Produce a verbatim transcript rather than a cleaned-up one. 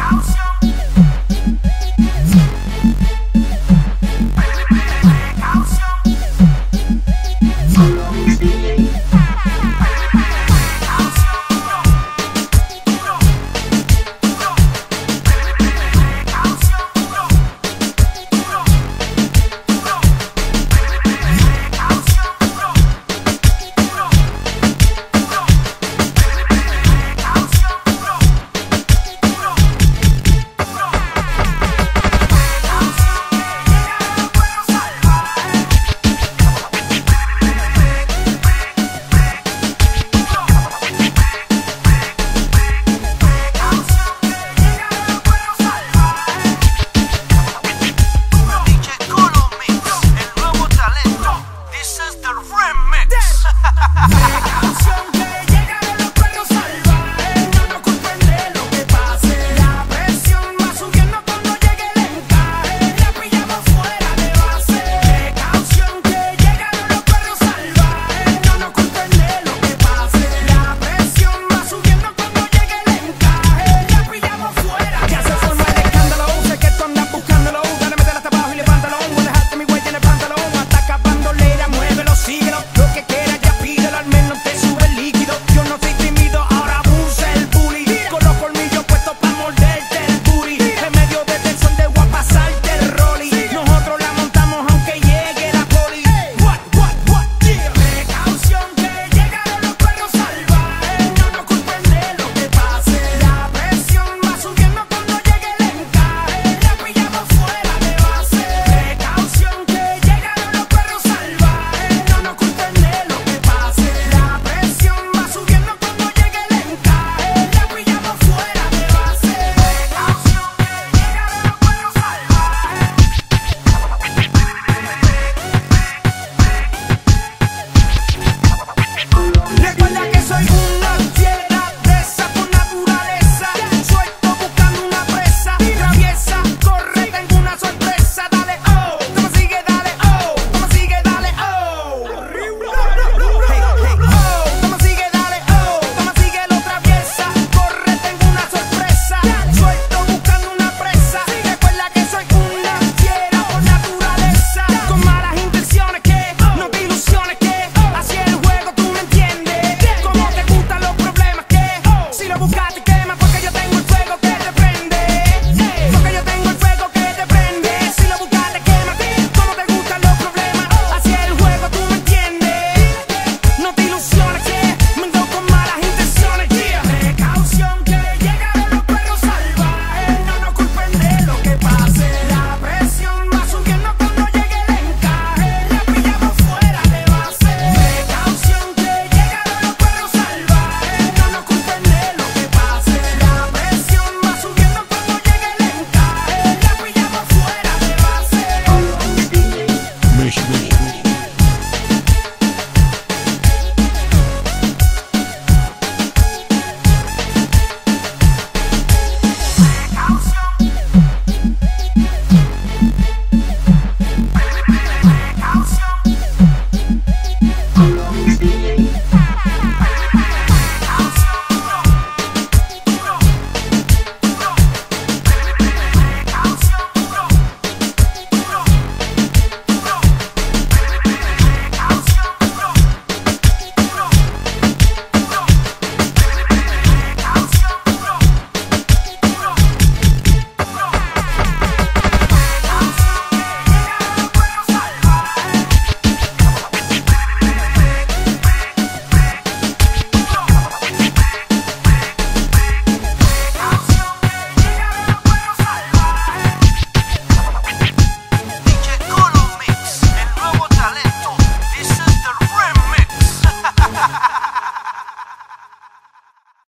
house.